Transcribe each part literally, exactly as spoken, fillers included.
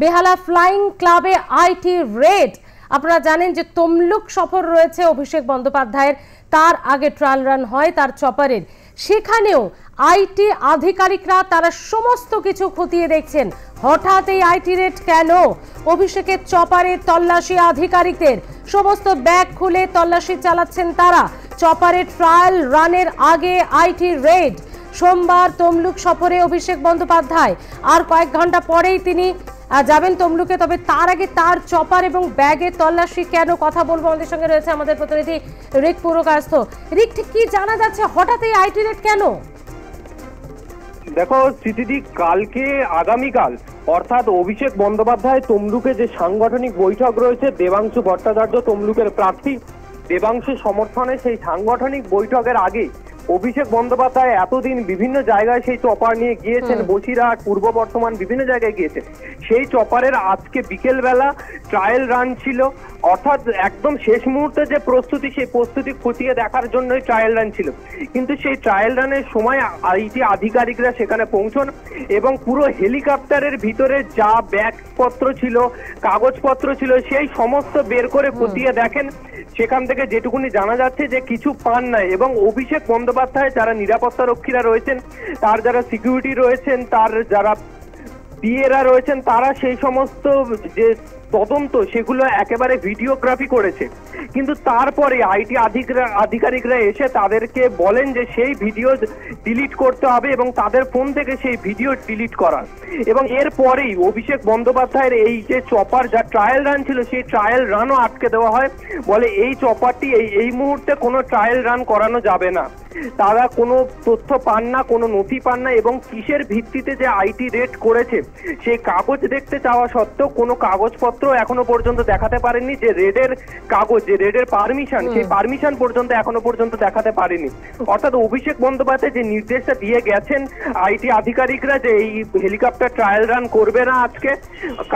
Behala flying club IT raid अपना जानें जो तमलुक सफर रही है अभिषेक बंदोपाध्याय तार आगे ट्रायल रन है तार चपारे सेखानेও आईटी आधिकारिकरा तारा समस्त किछु खतिये देखछेन हठात् एई आईटी रेड केनो अभिषेकेर चपारे तल्लाशी आधिकारिकदेर समस्त बैग खुले तल्लाशी चालाच्छेन तारा चपारे ट्रायल रानेर आगे आईटी रेड सोमवार তমলুক सफरे अभिषेक बंदोपाध्याय और कयेक घंटा परेई तिनी যাবেন তমলুকে তবে তার আগে তার চপার এবং ব্যাগে তল্লাশি কেন কথা বলবো আমাদের সঙ্গে রয়েছে আমাদের প্রতিনিধি রিক পুরকাস্ত। রিক ঠিক কি জানা যাচ্ছে হঠাৎ এই আইটি রেড কেন? দেখো সিটিডি কালকে আগামীকাল অর্থাৎ অভিষেক বন্দ্যোপাধ্যায় তমলুকে যে সাংগঠনিক বৈঠক রয়েছে দেবাংশু ভট্টাচার্য তমলুকের প্রার্থী দেবাংশু সমর্থনে সেই সাংগঠনিক বৈঠকের আগে অভিষেক বন্দ্যোপাধ্যায় এতদিন বিভিন্ন জায়গায় সেই চপার নিয়ে গিয়েছেন বসিরহাট পূর্ব বর্ধমান বিভিন্ন জায়গায় গিয়েছেন সেই চপারের আজকে বিকেল বেলা ট্রায়াল রান ছিল অর্থাৎ একদম শেষ মুহূর্তে যে প্রস্তুতি সেই প্রস্তুতি খতিয়ে দেখার জন্যই ট্রায়াল রান ছিল কিন্তু সেই ট্রায়াল রানের সময় আইটি আধিকারিকরা সেখানে পৌঁছন এবং পুরো হেলিকপ্টারের ভিতরে যা ব্যাগপত্র ছিল কাগজপত্র ছিল সেই সমস্ত বের করে খতিয়ে দেখেন সেখান থেকে যেটুকুনি জানা যাচ্ছে যে কিছু পান নাই এবং অভিষেক বন্দ্যোপাধ্যায় যারা নিরাপত্তা রক্ষীরা রয়েছেন তার যারা সিকিউরিটি রয়েছেন তার যারা পিএরা রয়েছেন তারা সেই সমস্ত যে তদন্ত সেগুলো একেবারে ভিডিওগ্রাফি করেছে কিন্তু তারপরে আইটি আধিকারিকরা এসে তাদেরকে বলেন যে সেই ভিডিও ডিলিট করতে হবে এবং তাদের ফোন থেকে সেই ভিডিও ডিলিট করার এবং এরপরেই অভিষেক বন্দ্যোপাধ্যায়ের এই যে চপার যা ট্রায়াল রান ছিল সেই ট্রায়াল রানও আটকে দেওয়া হয় বলে এই চপারটি এই এই মুহূর্তে কোনো ট্রায়াল রান করানো যাবে না তারা কোনো তথ্য পান না কোনো নথি পান না এবং কিসের ভিত্তিতে যে আইটি রেড করেছে সেই কাগজ দেখতে চাওয়া সত্ত্বেও কোনো কাগজপত্র এখনো পর্যন্ত দেখাতে পারেনি যে রেডের কাগজ যে রেডের পারমিশন সেই পারমিশন পর্যন্ত এখনো পর্যন্ত দেখাতে পারেনি অর্থাৎ অভিষেক বন্দ্যোপাধ্যায় যে নির্দেশটা দিয়ে গেছেন আইটি আধিকারিকরা যে এই হেলিকপ্টার ট্রায়াল রান করবে না আজকে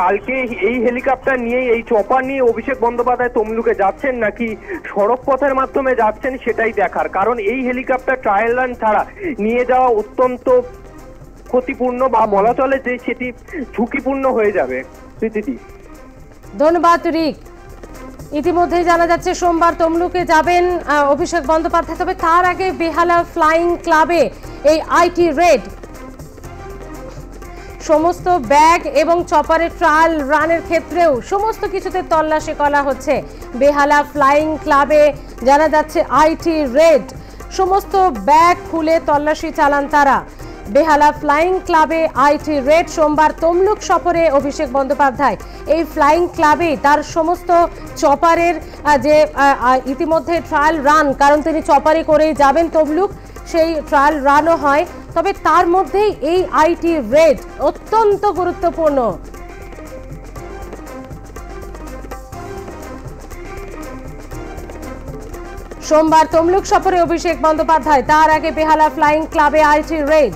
কালকে এই হেলিকপ্টার নিয়ে এই চপার নিয়ে অভিষেক বন্দ্যোপাধ্যায় তমলুকে যাচ্ছেন নাকি সড়ক পথের মাধ্যমে যাচ্ছেন সেটাই দেখার কারণ এই হেলিকপ্টার ট্রায়াল রান ছাড়া নিয়ে যাওয়া অত্যন্ত ক্ষতিপূর্ণ বা বলা চলে যে সেটি ঝুঁকিপূর্ণ হয়ে যাবে। স্মৃতিটি धन्यवाद रिक। इतिमध्ये जाना जाচ্ছে সোমবার তমলুকে যাবেন অভিষেক বন্দ্যোপাধ্যায় তবে তার আগে বেহালা ফ্লাইং ক্লাবে এই আইটি রেড সমস্ত ব্যাগ এবং চপারের ট্রায়াল রানের ক্ষেত্রেও সমস্ত কিছুতে তল্লাশি করা হচ্ছে বেহালা ফ্লাইং ক্লাবে জানা যাচ্ছে আইটি রেড সমস্ত ব্যাগ খুলে তল্লাশি চালান তারা बेहाला फ्लाइंग क्लाबे आईटी रेड सोमवार তমলুক सफरे अभिषेक बंदोपाध्याय फ्लाइंग क्लाबे तार समस्त चपारेर जे इतिमध्ये ट्रायल रान कारण तिनि चपारे करे जाबेन তমলুক सेई ट्रायल रानो हय तबे तार मध्ये एई आईटी रेड अत्यंत गुरुत्वपूर्ण। सोमवार তমলুক सफरे अभिषेक बंदोपाध्याय तार आगे बेहाला फ्लाइंग क्लाबे आईटी रेड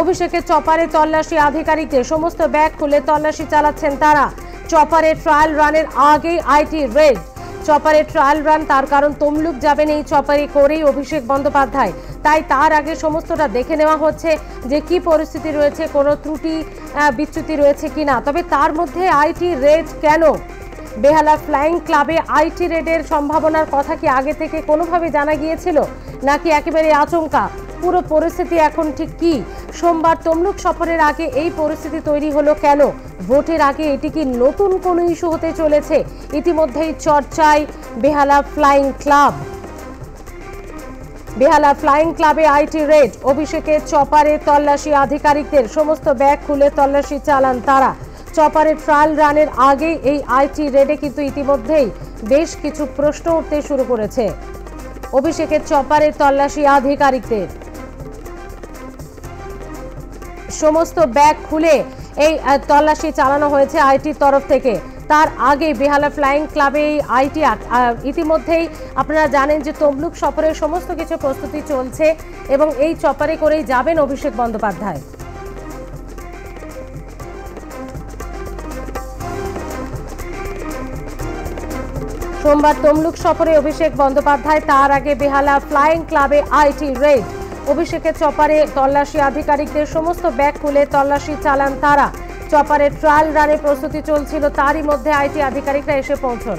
অভিষেকের চপারে তল্লাশি আধিকারিকদের সমস্ত ব্যাগ খুলে তল্লাশি চালাচ্ছেন তারা চপারে ট্রায়াল রানের আগে আইটি রেড চপারে ট্রায়াল রান তার কারণ তমলুক যাবেন এই চপারে করেই অভিষেক বন্দ্যোপাধ্যায় তাই তার আগে সমস্তটা দেখে নেওয়া হচ্ছে যে কি পরিস্থিতি রয়েছে কোনো ত্রুটি বিচ্যুতি রয়েছে কিনা তবে তার মধ্যে আইটি রেড কেন বেহালা ফ্লাইং ক্লাবে আইটি রেডের সম্ভাবনার কথা কি আগে থেকে কোনোভাবে জানা গিয়েছিল নাকি একেবারে আচমকা পুরো পরিস্থিতি এখন ঠিক কি সোমবার তমলুক সফরের আগে এই পরিস্থিতি তৈরি হলো কেন ভোটের আগে এটি কি নতুন কোনো ইস্যু হতে চলেছে ইতিমধ্যেই চর্চায় Behala flying club Behala flying ক্লাবে আইটি রেড অভিষেকের চপারে তল্লাশি আধিকারিকদের সমস্ত ব্যাগ খুলে তল্লাশি চালান তারা চপারে ট্রায়াল রানের আগে এই আইটি রেডে কিন্তু ইতিমধ্যেই বেশ কিছু প্রশ্ন উঠতে শুরু করেছে অভিষেকের চপারে তল্লাশি আধিকারিকদের সমস্ত ব্যাগ খুলে এই তল্লাশি চালানো হয়েছে আইটির তরফ থেকে তার আগে বেহালা ফ্লাইং ক্লাবে আইটি ইতিমধ্যেই আপনারা জানেন যে তমলুক সফরের সমস্ত কিছু প্রস্তুতি চলছে এবং এই চপারে করেই যাবেন অভিষেক বন্দ্যোপাধ্যায়। সোমবার তমলুক সফরে অভিষেক বন্দ্যোপাধ্যায় তার আগে বেহালা ফ্লাইং ক্লাবে আইটি রেড অভিষেকের চপারে তল্লাশি আধিকারিকদের সমস্ত ব্যাগ খুলে তল্লাশি চালান তারা চপারের ট্রায়াল রানে প্রস্তুতি চলছিল, তারই মধ্যে আইটি আধিকারিকরা এসে পৌঁছন।